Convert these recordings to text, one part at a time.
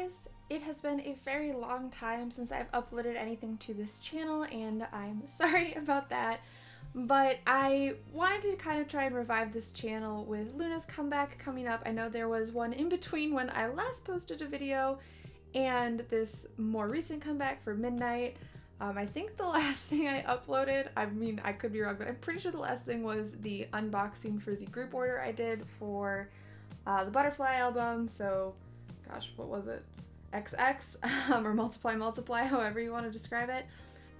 guys! It has been a very long time since I've uploaded anything to this channel, and I'm sorry about that, but I wanted to kind of try and revive this channel with Loona's comeback coming up. I know there was one in between when I last posted a video and this more recent comeback for Midnight. I think the last thing I uploaded, I mean, I could be wrong, but I'm pretty sure the last thing was the unboxing for the group order I did for the Butterfly album. So, gosh, what was it? XX, or multiply, however you want to describe it.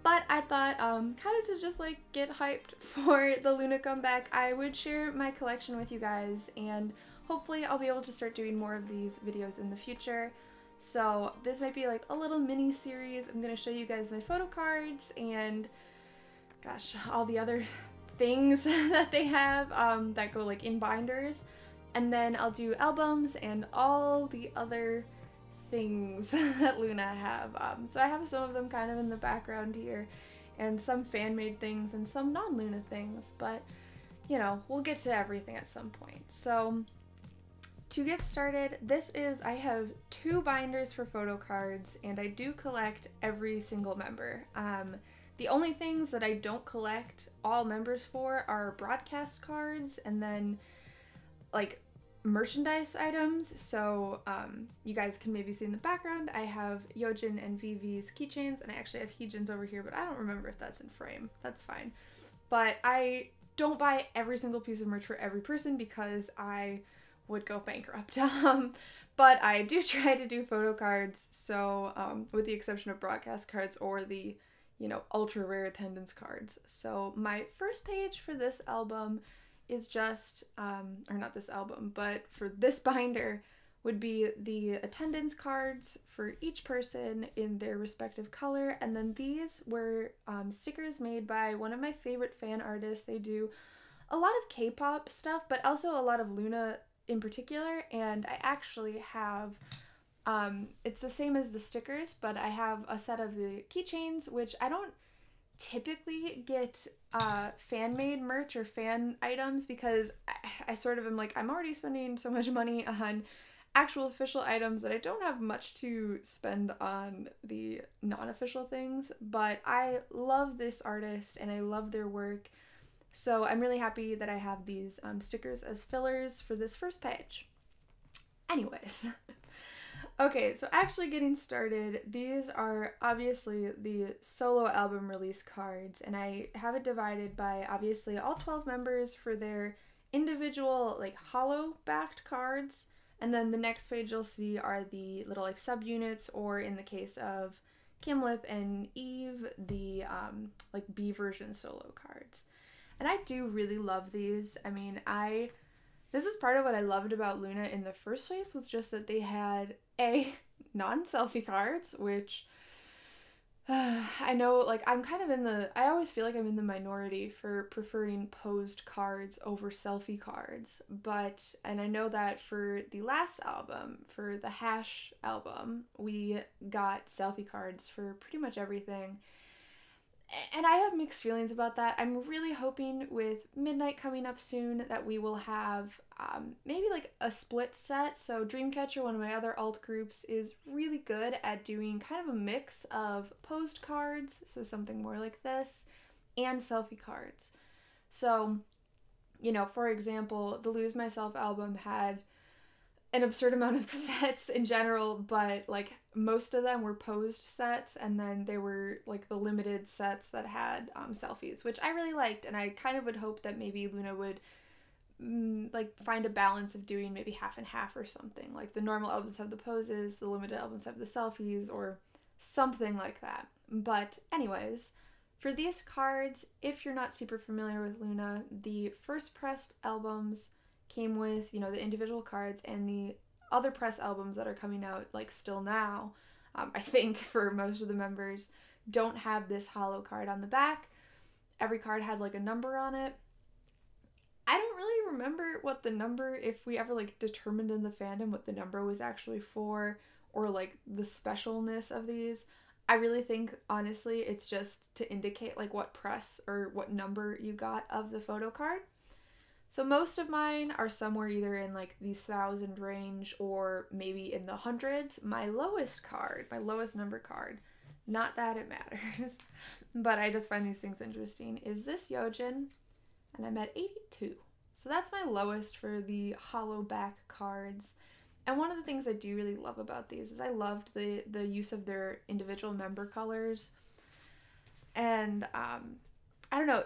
But I thought, kind of to just like get hyped for the Loona comeback, I would share my collection with you guys, and hopefully I'll be able to start doing more of these videos in the future. So this might be like a little mini series. I'm gonna show you guys my photo cards and gosh, all the other things that they have that go like in binders. And then I'll do albums and all the other things that Loona have. So I have some of them kind of in the background here and some fan-made things and some non-Loona things, but you know, we'll get to everything at some point. So to get started, I have two binders for photo cards, and I do collect every single member. The only things that I don't collect all members for are broadcast cards and then like merchandise items. So you guys can maybe see in the background, I have Yeojin and Vivi's keychains, and I actually have Hyunjin's over here, but I don't remember if that's in frame. That's fine. But I don't buy every single piece of merch for every person because I would go bankrupt, but I do try to do photo cards, so with the exception of broadcast cards or the, you know, ultra rare attendance cards. So my first page for this album is just, or not this album, but for this binder would be the attendance cards for each person in their respective color, and then these were stickers made by one of my favorite fan artists. They do a lot of K-pop stuff, but also a lot of Loona in particular, and I actually have, it's the same as the stickers, but I have a set of the keychains, which I don't typically get fan-made merch or fan items because I sort of am like, I'm already spending so much money on actual official items that I don't have much to spend on the non-official things, but I love this artist and I love their work. So I'm really happy that I have these stickers as fillers for this first page. Anyways, okay, so actually getting started, these are obviously the solo album release cards, and I have it divided by obviously all 12 members for their individual like hollow backed cards, and then the next page you'll see are the little like subunits, or in the case of Kim Lip and Eve, the like B version solo cards. And I do really love these. I mean, this is part of what I loved about Loona in the first place, was just that they had A, non-selfie cards, which I know, like, I'm kind of in the, I always feel like I'm in the minority for preferring posed cards over selfie cards, but, and I know that for the last album, for the Hash album, we got selfie cards for pretty much everything. And I have mixed feelings about that. I'm really hoping with Midnight coming up soon that we will have maybe like a split set. So Dreamcatcher, one of my other alt groups, is really good at doing kind of a mix of posed cards, so something more like this, and selfie cards. So, you know, for example, the Lose Myself album had an absurd amount of sets in general, but like most of them were posed sets, and then they were like the limited sets that had selfies, which I really liked, and I kind of would hope that maybe Loona would like find a balance of doing maybe half and half or something. Like the normal albums have the poses, the limited albums have the selfies, or something like that. But anyways, for these cards, if you're not super familiar with Loona, the first pressed albums came with, you know, the individual cards, and the other press albums that are coming out like still now, I think for most of the members, don't have this hollow card on the back. Every card had like a number on it. I don't really remember what the number, if we ever like determined in the fandom what the number was actually for, or like the specialness of these. I really think honestly it's just to indicate like what press or what number you got of the photo card. So most of mine are somewhere either in like the 1,000 range or maybe in the hundreds. My lowest card, my lowest number card, not that it matters, but I just find these things interesting, is this Yeojin, and I'm at 82. So that's my lowest for the hollow back cards. And one of the things I do really love about these is I loved the use of their individual member colors. And I don't know,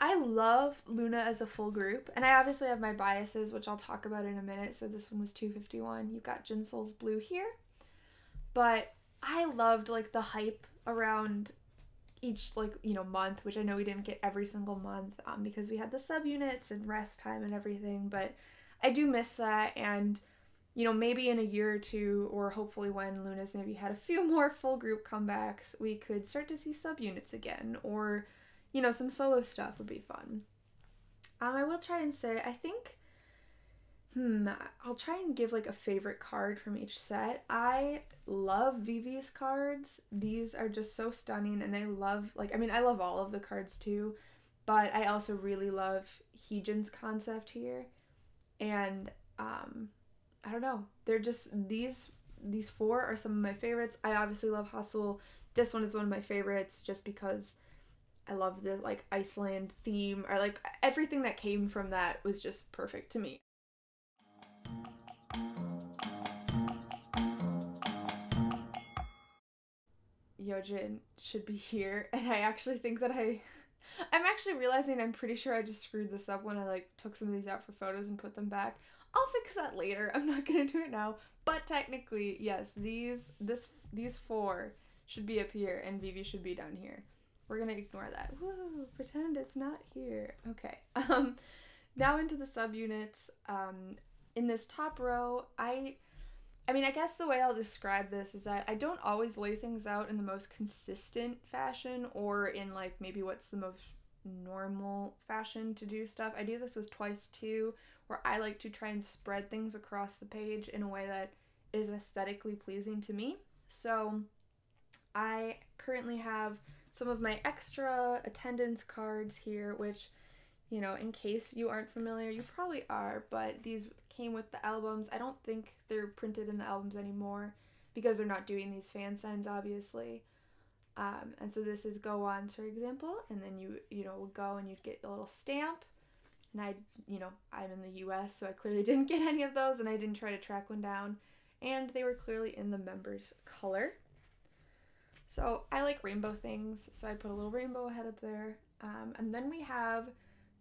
I love Loona as a full group, and I obviously have my biases, which I'll talk about in a minute. So this one was 251. You've got Jinsoul's blue here, but I loved like the hype around each, like, you know, month, which I know we didn't get every single month because we had the subunits and rest time and everything, but I do miss that. And you know, maybe in a year or two, or hopefully when Loona's maybe had a few more full group comebacks, we could start to see subunits again, or you know, some solo stuff would be fun. I will try and say, I think, I'll try and give like a favorite card from each set. I love Vivi's cards. These are just so stunning, and I love, like, I mean, I love all of the cards too, but I also really love Hyunjin's concept here. And, I don't know, they're just, these four are some of my favorites. I obviously love Hustle. This one is one of my favorites just because I love the like Iceland theme, or like everything that came from that was just perfect to me. Yeojin should be here, and I actually think that I'm actually realizing I'm pretty sure I just screwed this up when I like took some of these out for photos and put them back. I'll fix that later. I'm not gonna do it now, but technically, yes, these four should be up here and Vivi should be down here. We're gonna ignore that. Woo, pretend it's not here. Okay, now into the subunits. In this top row, I mean, I guess the way I'll describe this is that I don't always lay things out in the most consistent fashion, or in like maybe what's the most normal fashion to do stuff. I do this with Twice too, where I like to try and spread things across the page in a way that is aesthetically pleasing to me. So I currently have some of my extra attendance cards here, which, you know, in case you aren't familiar, you probably are, but these came with the albums. I don't think they're printed in the albums anymore because they're not doing these fan signs, obviously. And so this is Go Won, for example, and then you know, would go and you'd get a little stamp. And I, you know, I'm in the US, so I clearly didn't get any of those, and I didn't try to track one down. And they were clearly in the members' color. So I like rainbow things, so I put a little rainbow head up there. And then we have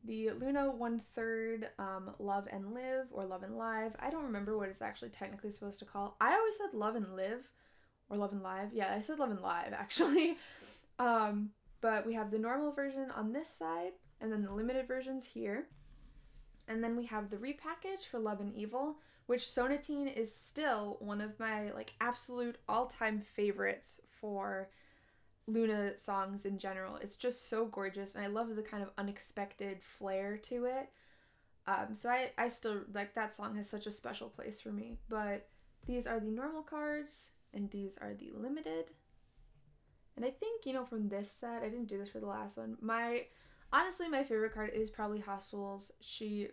the Loona 1/3 Love and Live, or Love and Live. I don't remember what it's actually technically supposed to call. I always said Love and Live, or Love and Live. Yeah, I said Love and Live, actually. But we have the normal version on this side, and then the limited versions here. And then we have the repackage for Love and Evil, which Sonatine is still one of my like absolute all-time favorites for Loona songs in general. It's just so gorgeous, and I love the kind of unexpected flair to it. So I still, like, that song has such a special place for me. But these are the normal cards, and these are the limited. And I think, you know, from this set, I didn't do this for the last one, honestly, my favorite card is probably Haseul's.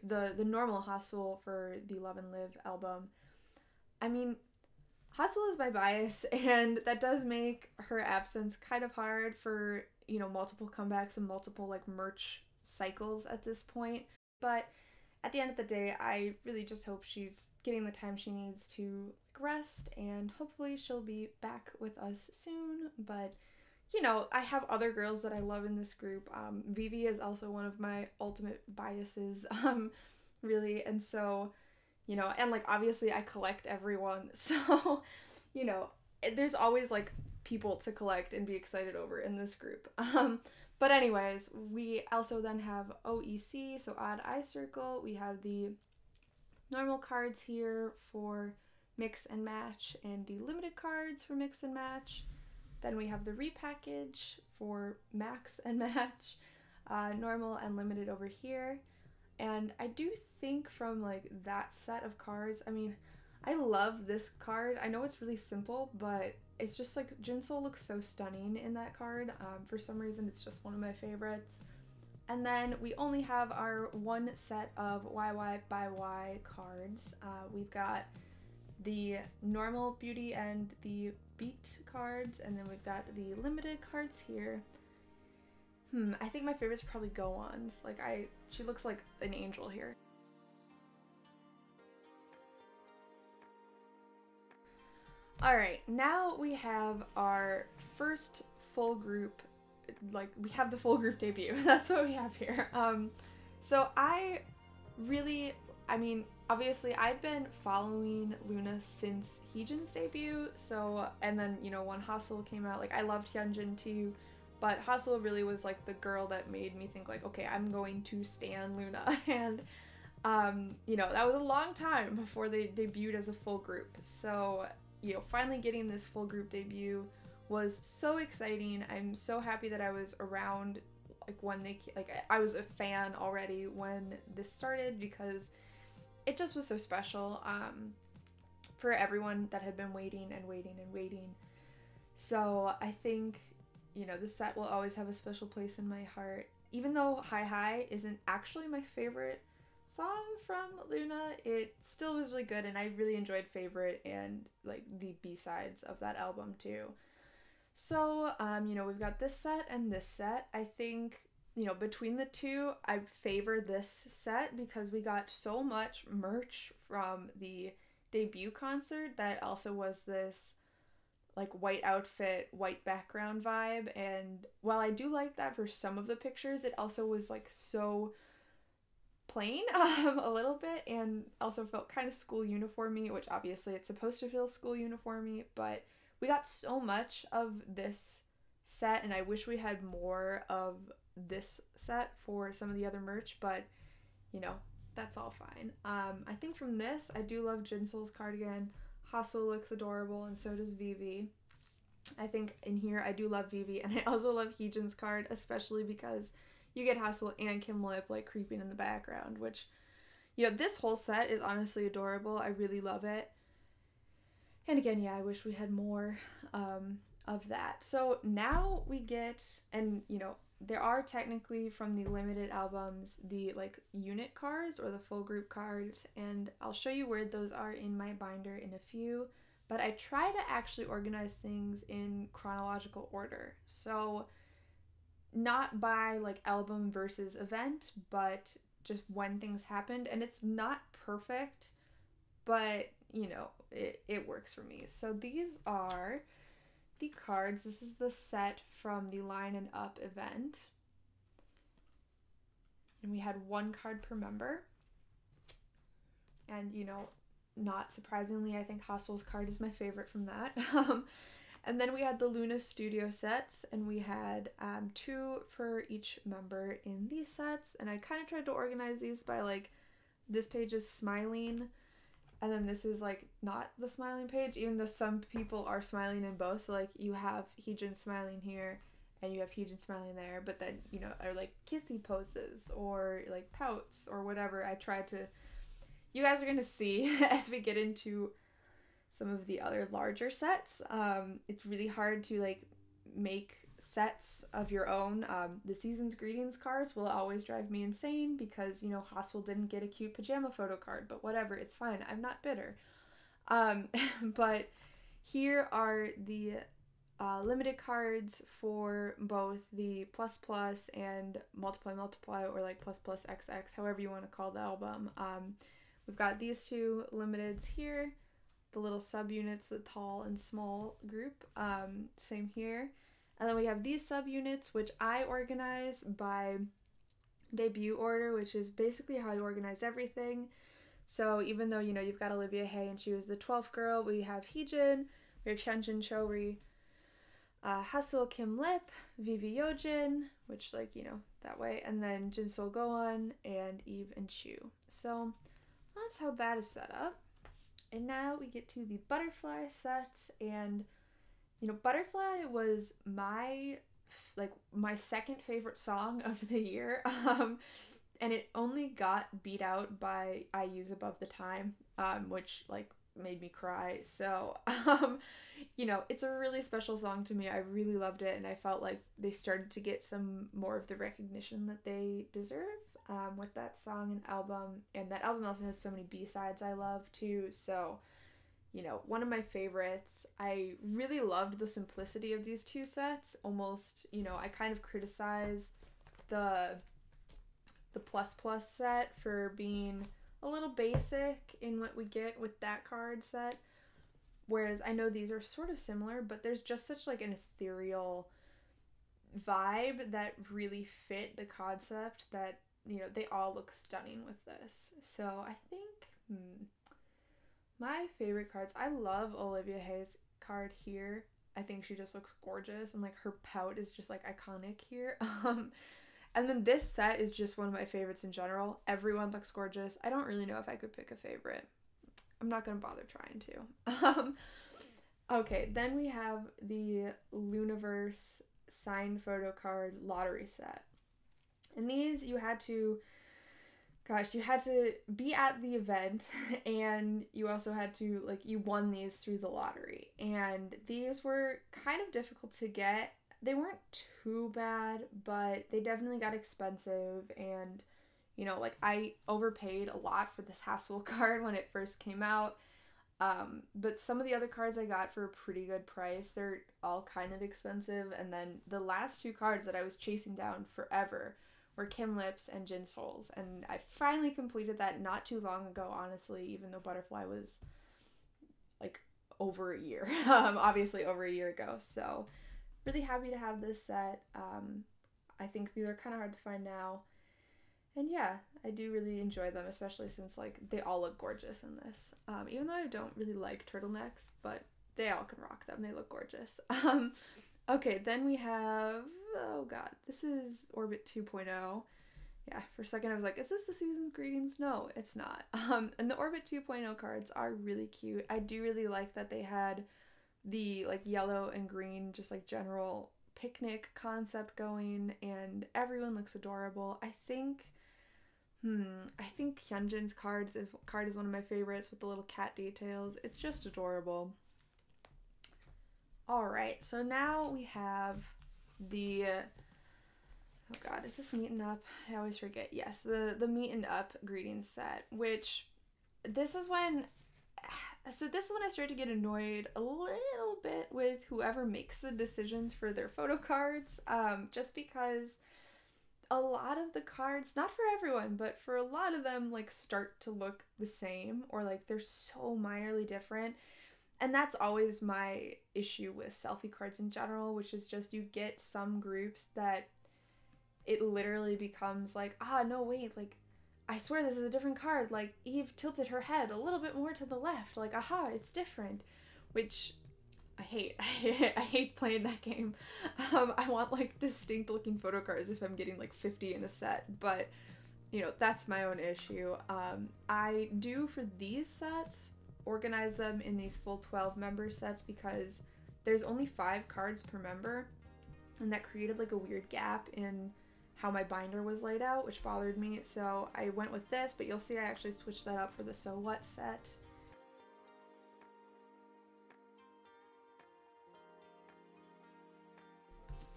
The normal Haseul for the Love and Live album. I mean, Haseul is my bias, and that does make her absence kind of hard for, you know, multiple comebacks and multiple, like, merch cycles at this point. But at the end of the day, I really just hope she's getting the time she needs to rest, and hopefully she'll be back with us soon. But you know, I have other girls that I love in this group. Vivi is also one of my ultimate biases, really. And so, you know, and like, obviously I collect everyone. So, you know, there's always like people to collect and be excited over in this group. But anyways, we also then have OEC, so Odd Eye Circle. We have the normal cards here for Mix and Match, and the limited cards for Mix and Match. Then we have the repackage for Max and Match, normal and limited over here. And I do think from like that set of cards, I mean, I love this card. I know it's really simple, but it's just like Jinsoul looks so stunning in that card. For some reason, it's just one of my favorites. And then we only have our one set of YY by Y cards. We've got the normal Beauty and the Beat cards, and then we've got the limited cards here. I think my favorite's probably Go Won's. Like, she looks like an angel here. Alright, now we have our first full group, like, we have the full group debut. That's what we have here. So I mean, obviously I've been following Loona since Heejin's debut, so, and then, you know, when Hustle came out, like, I loved Hyunjin too, but Haseul really was like the girl that made me think like, okay, I'm going to stan Loona. And you know, that was a long time before they debuted as a full group. So, you know, finally getting this full group debut was so exciting. I'm so happy that I was around like when they, like, I was a fan already when this started, because it just was so special for everyone that had been waiting and waiting and waiting. So I think, you know, this set will always have a special place in my heart. Even though Hi High isn't actually my favorite song from Loona, it still was really good, and I really enjoyed Favorite and like the B-sides of that album too. So, you know, we've got this set and this set. I think, you know, between the two, I favor this set because we got so much merch from the debut concert that also was this like white outfit, white background vibe. And while I do like that for some of the pictures, it also was like so plain a little bit, and also felt kind of school uniformy, which obviously it's supposed to feel school uniformy, but we got so much of this set, and I wish we had more of this set for some of the other merch, but you know, that's all fine. I think from this, I do love Jinsoul's cardigan. Haseul looks adorable, and so does Vivi. I think in here I do love Vivi, and I also love Heejin's card, especially because you get Haseul and Kim Lip like creeping in the background, which, you know, this whole set is honestly adorable. I really love it. And again, yeah, I wish we had more of that. So now we get, and you know, there are technically from the limited albums the like unit cards or the full group cards, and I'll show you where those are in my binder in a few, but I try to actually organize things in chronological order, so not by like album versus event, but just when things happened. And it's not perfect, but you know, it works for me. So these are the cards. This is the set from the Line and Up event, and we had one card per member. And you know, not surprisingly, I think Haseul's card is my favorite from that. And then we had the Loona Studio sets, and we had two for each member in these sets. And I kind of tried to organize these by like, this page is smiling, and then this is like not the smiling page, even though some people are smiling in both. So like you have Heejin smiling here, and you have Heejin smiling there, but then, you know, are like kissy poses or like pouts or whatever. I tried to, you guys are gonna see as we get into some of the other larger sets. It's really hard to like make sets of your own. The season's greetings cards will always drive me insane because, you know, Haseul didn't get a cute pajama photo card, but whatever, it's fine, I'm not bitter. But here are the limited cards for both the plus plus and multiply multiply, or like plus plus xx, however you want to call the album. We've got these two limiteds here, the little subunits, the tall and small group, same here. And then we have these subunits, which I organize by debut order, which is basically how I organize everything. So even though, you know, you've got Olivia Hye and she was the 12th girl, we have Heejin, we have Hyunjin, Choerry, Haseul, Kim Lip, Vivi, Yeojin, which like, you know, that way, and then Jinsoul, Go Won, and Eve and Chu. So that's how that is set up. And now we get to the Butterfly sets, and you know, Butterfly was my second favorite song of the year, and it only got beat out by I Use Above the Time, which like made me cry. So, you know, it's a really special song to me. I really loved it, and I felt like they started to get some more of the recognition that they deserve with that song and album. And that album also has so many B-sides I love too, so, you know, one of my favorites. I really loved the simplicity of these two sets. Almost, you know, I kind of criticize the plus plus set for being a little basic in what we get with that card set, whereas I know these are sort of similar, but there's just such like an ethereal vibe that really fit the concept that, you know, they all look stunning with this. So I think my favorite cards, I love Olivia Hye's card here. I think she just looks gorgeous, and like her pout is just like iconic here. And then this set is just one of my favorites in general. Everyone looks gorgeous. I don't really know if I could pick a favorite. I'm not gonna bother trying to. Okay, then we have the Looniverse signed photo card lottery set. And these you had to be at the event, and you also had to, like, you won these through the lottery. And these were kind of difficult to get. They weren't too bad, but they definitely got expensive, and, you know, like, I overpaid a lot for this Haseul card when it first came out, but some of the other cards I got for a pretty good price. They're all kind of expensive, and then the last two cards that I was chasing down forever were Kim Lip's and Jinsoul's, and I finally completed that not too long ago, honestly, even though Butterfly was, like, over a year, obviously over a year ago, so... Really happy to have this set. I think these are kind of hard to find now. And yeah, I do really enjoy them, especially since, like, they all look gorgeous in this. Even though I don't really like turtlenecks, but they all can rock them. They look gorgeous. Okay, then we have, oh god, this is Orbit 2.0. Yeah, for a second I was like, is this the season's greetings? No, it's not. And the Orbit 2.0 cards are really cute. I do really like that they had the, like, yellow and green just, like, general picnic concept going, and everyone looks adorable. I think Hyunjin's card is one of my favorites with the little cat details. It's just adorable. All right, so now we have the, oh god, is this Meet and Up? I always forget. Yes, the Meet and Up greeting set, which this is when I started to get annoyed a little bit with whoever makes the decisions for their photo cards, just because a lot of the cards, not for everyone, but for a lot of them, like, start to look the same, or, like, they're so minorly different, and that's always my issue with selfie cards in general, which is just you get some groups that it literally becomes like, ah, no, wait, like, I swear this is a different card, like, Eve tilted her head a little bit more to the left, like, aha, it's different, which I hate. I hate playing that game. I want, like, distinct looking photo cards if I'm getting, like, 50 in a set, but, you know, that's my own issue. I do, for these sets, organize them in these full 12 member sets because there's only 5 cards per member, and that created, like, a weird gap in how my binder was laid out, which bothered me, so I went with this, but you'll see I actually switched that up for the So What set.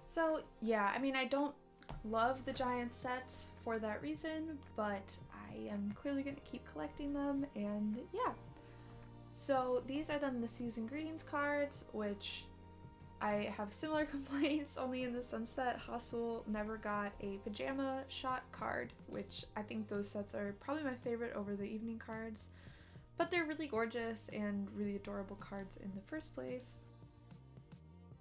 So yeah, I mean, I don't love the giant sets for that reason, but I am clearly going to keep collecting them, and yeah. So these are then the season greetings cards, which I have similar complaints, only in the sense that Haseul never got a pajama shot card, which I think those sets are probably my favorite over the evening cards, but they're really gorgeous and really adorable cards in the first place.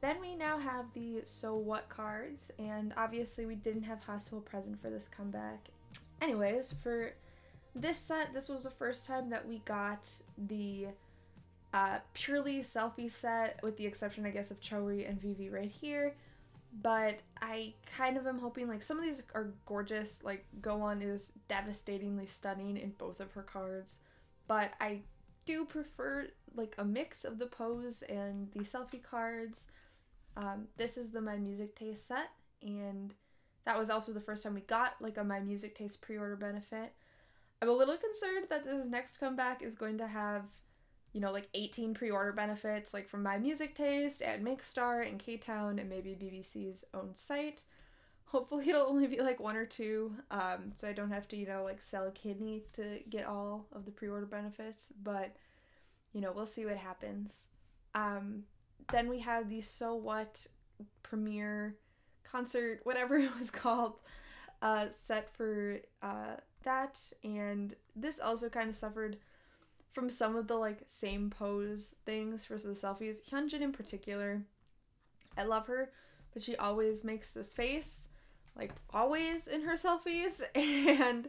Then we now have the So What cards, and obviously we didn't have Haseul present for this comeback. Anyways, for this set, this was the first time that we got the purely selfie set, with the exception, I guess, of Choerry and Vivi right here, but I kind of am hoping, like, some of these are gorgeous, like, Go Won is devastatingly stunning in both of her cards, but I do prefer, like, a mix of the pose and the selfie cards. This is the My Music Taste set, and that was also the first time we got, like, a My Music Taste pre-order benefit. I'm a little concerned that this next comeback is going to have you know, like 18 pre-order benefits, like from My Music Taste and Mixstar and K-Town and maybe BBC's own site. Hopefully it'll only be like one or two, so I don't have to, you know, like sell a kidney to get all of the pre-order benefits, but, you know, we'll see what happens. Then we have the So What premiere concert, whatever it was called, set for that, and this also kind of suffered from some of the, like, same pose things for the selfies. Hyunjin in particular, I love her, but she always makes this face, like, always in her selfies, and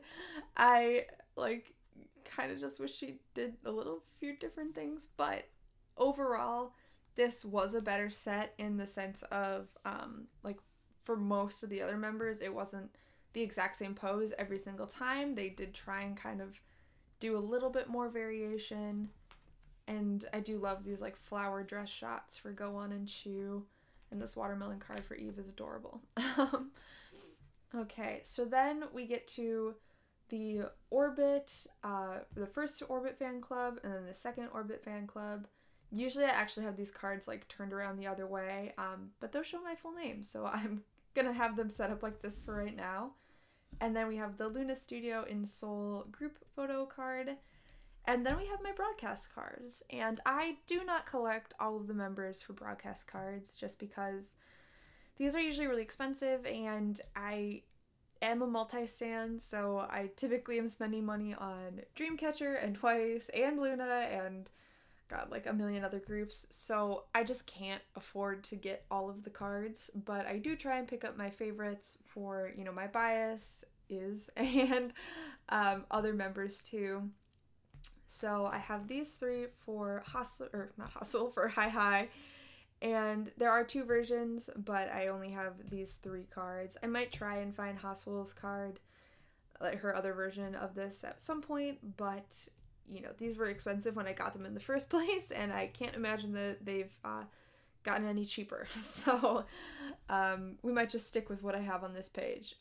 I, like, kind of just wish she did a little few different things, but overall, this was a better set in the sense of, like, for most of the other members, it wasn't the exact same pose every single time. They did try and kind of do a little bit more variation, and I do love these, like, flower dress shots for Go Won and Chu, and this watermelon card for Eve is adorable. Okay, so then we get to the Orbit, the first Orbit fan club, and then the second Orbit fan club. Usually I actually have these cards, like, turned around the other way, but they'll show my full name, so I'm gonna have them set up like this for right now. And then we have the Loona Studio in Seoul group photo card. And then we have my broadcast cards. And I do not collect all of the members for broadcast cards just because these are usually really expensive and I am a multi-stand, so I typically am spending money on Dreamcatcher and Twice and Loona and God, like a million other groups, so I just can't afford to get all of the cards, but I do try and pick up my favorites for, you know, my bias is, and other members too. So I have these three for Haseul, or not Haseul, for Hi High, and there are two versions, but I only have these three cards. I might try and find Haseul's card, like her other version of this at some point, but you know, these were expensive when I got them in the first place, and I can't imagine that they've gotten any cheaper. So we might just stick with what I have on this page.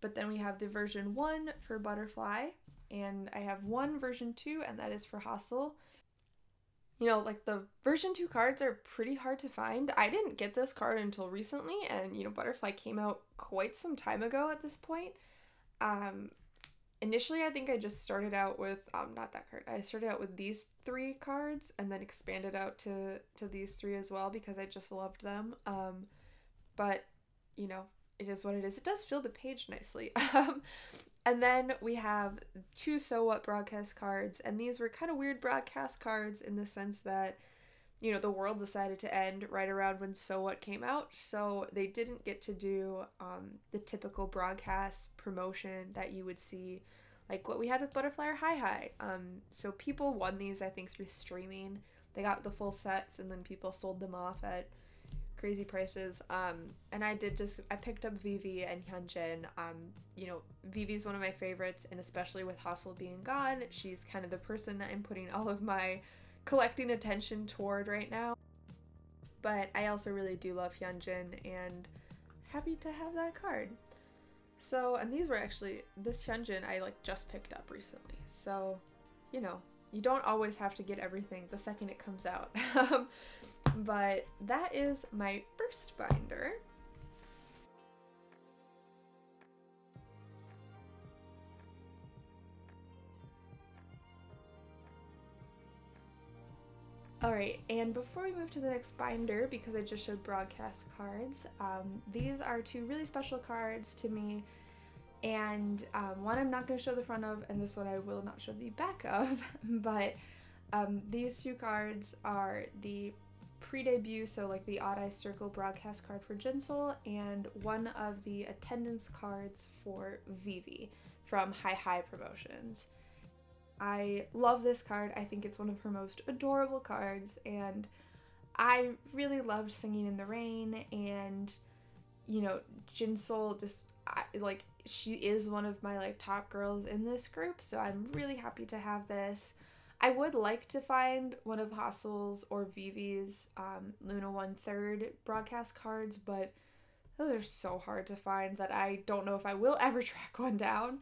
But then we have the version 1 for Butterfly, and I have one version 2, and that is for Hustle. You know, like the version 2 cards are pretty hard to find. I didn't get this card until recently, and you know, Butterfly came out quite some time ago at this point. Initially, I think I just started out with, not that card, I started out with these three cards and then expanded out to these three as well because I just loved them. But, you know, it is what it is. It does fill the page nicely. And then we have two So What broadcast cards, and these were kind of weird broadcast cards in the sense that, you know, the world decided to end right around when So What came out, so they didn't get to do the typical broadcast promotion that you would see, like what we had with Butterfly or Hi High. So people won these, I think, through streaming. They got the full sets, and then people sold them off at crazy prices. And I picked up Vivi and Hyunjin. You know, Vivi's one of my favorites, and especially with Hustle being gone, she's kind of the person that I'm putting all of my collecting attention toward right now. But I also really do love Hyunjin and happy to have that card. So, and these were actually, this Hyunjin I like just picked up recently. So, you know, you don't always have to get everything the second it comes out. But that is my first binder. Alright, and before we move to the next binder, because I just showed broadcast cards, these are two really special cards to me, and one I'm not going to show the front of, and this one I will not show the back of, but these two cards are the pre-debut, so like the Odd Eye Circle broadcast card for Jinsoul, and one of the attendance cards for Vivi from Hi High Promotions. I love this card. I think it's one of her most adorable cards, and I really loved Singing in the Rain, and you know, Jinsoul just like, she is one of my like top girls in this group, so I'm really happy to have this. I would like to find one of Haseul's or Vivi's Loona 1/3 broadcast cards, but those are so hard to find that I don't know if I will ever track one down.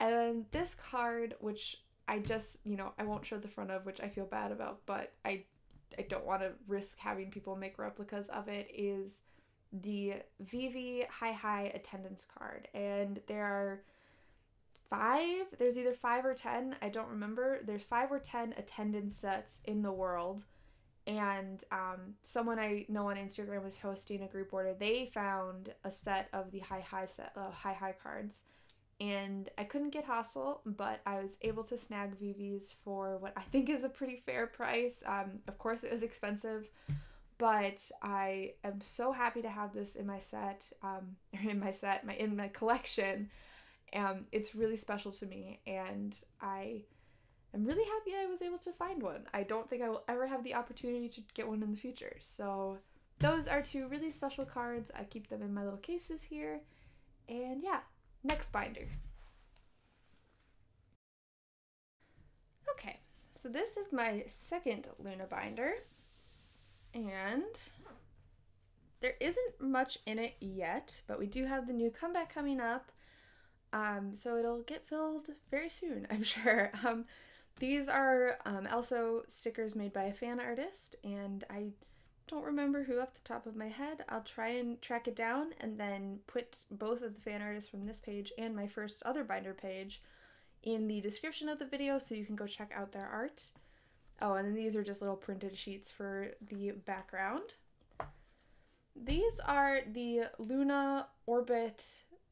And then this card, which I just, you know, I won't show the front of, which I feel bad about, but I don't want to risk having people make replicas of it, is the Vivi Hi High attendance card. And there are either five or ten, I don't remember, there's 5 or 10 attendance sets in the world. And someone I know on Instagram was hosting a group order. They found a set of the Hi High cards, and I couldn't get Hustle, but I was able to snag Vivi's for what I think is a pretty fair price. Of course, it was expensive, but I am so happy to have this in my set, in my collection. It's really special to me, and I'm really happy I was able to find one. I don't think I will ever have the opportunity to get one in the future. So those are two really special cards. I keep them in my little cases here. And yeah, next binder. Okay, so this is my second Loona binder. And there isn't much in it yet, but we do have the new comeback coming up. So it'll get filled very soon, I'm sure. These are also stickers made by a fan artist, and I don't remember who off the top of my head. I'll try and track it down and then put both of the fan artists from this page and my first other binder page in the description of the video so you can go check out their art. Oh, and then these are just little printed sheets for the background. These are the Loona Orbit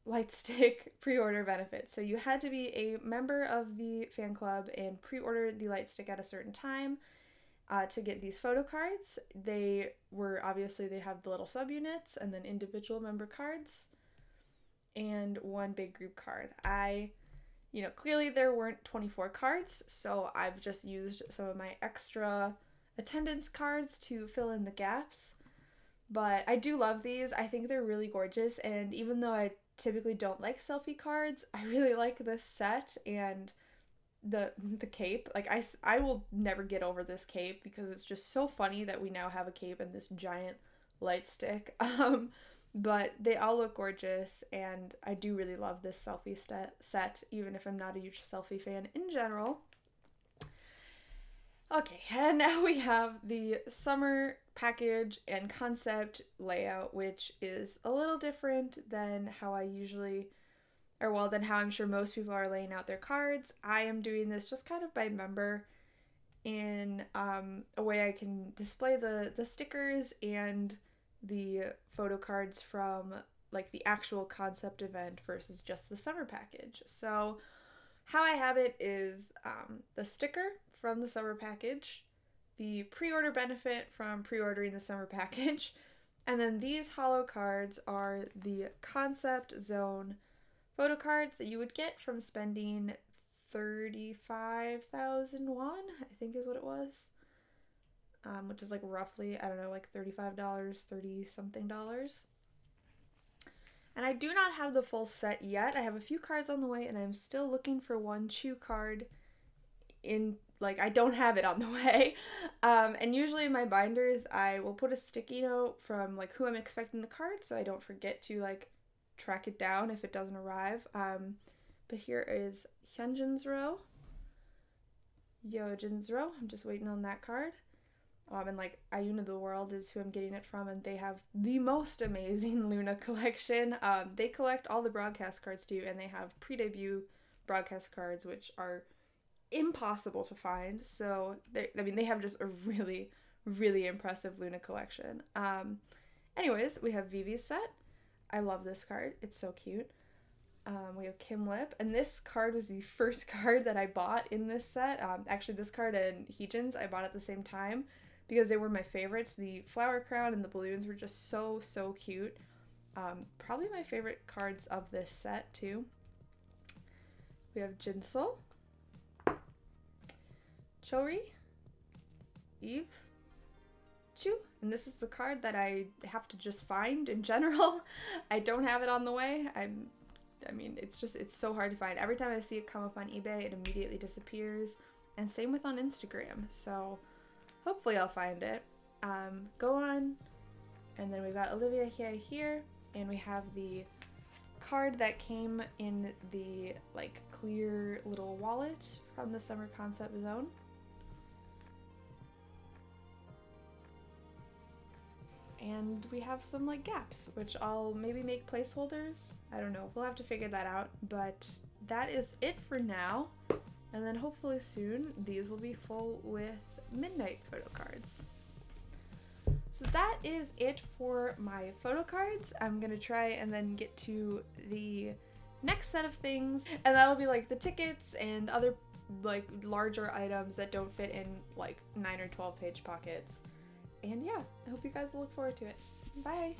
Light Stick pre-order benefits. So you had to be a member of the fan club and pre-order the light stick at a certain time to get these photo cards. They were obviously, they have the little subunits and then individual member cards and one big group card. You know, clearly there weren't 24 cards, so I've just used some of my extra attendance cards to fill in the gaps. But I do love these. I think they're really gorgeous, and even though I typically don't like selfie cards, I really like this set and the cape. Like, I will never get over this cape because it's just so funny that we now have a cape and this giant light stick. But they all look gorgeous, and I do really love this selfie set, even if I'm not a huge selfie fan in general. Okay, and now we have the summer package and concept layout, which is a little different than how I usually, or well, than how I'm sure most people are laying out their cards. I am doing this just kind of by member in a way I can display the stickers and the photo cards from like the actual concept event versus just the summer package. So how I have it is the sticker from the summer package, the pre-order benefit from pre-ordering the summer package, and then these holo cards are the concept zone photo cards that you would get from spending 35,000 won, I think is what it was, which is like roughly, I don't know, like $35, 30 something dollars. And I do not have the full set yet. I have a few cards on the way, and I'm still looking for one Chu card in, like, I don't have it on the way. And usually in my binders, I will put a sticky note from, like, who I'm expecting the card, so I don't forget to, like, track it down if it doesn't arrive. But here is Hyunjin's row, Yeojin's row. I'm just waiting on that card. And, like, Ayuna of the World is who I'm getting it from, and they have the most amazing Loona collection. They collect all the broadcast cards, too, and they have pre-debut broadcast cards, which are impossible to find. So I mean, they have just a really, really impressive Loona collection. Anyways, we have Vivi's set. I love this card. It's so cute. We have Kim Lip, and this card was the first card that I bought in this set. Actually, this card and Heejin's I bought at the same time because they were my favorites. The flower crown and the balloons were just so, so cute. Probably my favorite cards of this set too. We have Jinsoul, Choerry, Eve, Chu, and this is the card that I have to just find in general. I don't have it on the way. I mean, it's so hard to find. Every time I see it come up on eBay, it immediately disappears, and same with on Instagram, so hopefully I'll find it. Go on, and then we've got Olivia Hye here, and we have the card that came in the like clear little wallet from the Summer Concept Zone. And we have some like gaps, which I'll maybe make placeholders. I don't know, we'll have to figure that out, but that is it for now. And then hopefully soon these will be full with Midnight photo cards. So that is it for my photo cards. I'm gonna try and then get to the next set of things, and that'll be like the tickets and other like larger items that don't fit in like 9 or 12 page pockets. And yeah, I hope you guys look forward to it. Bye!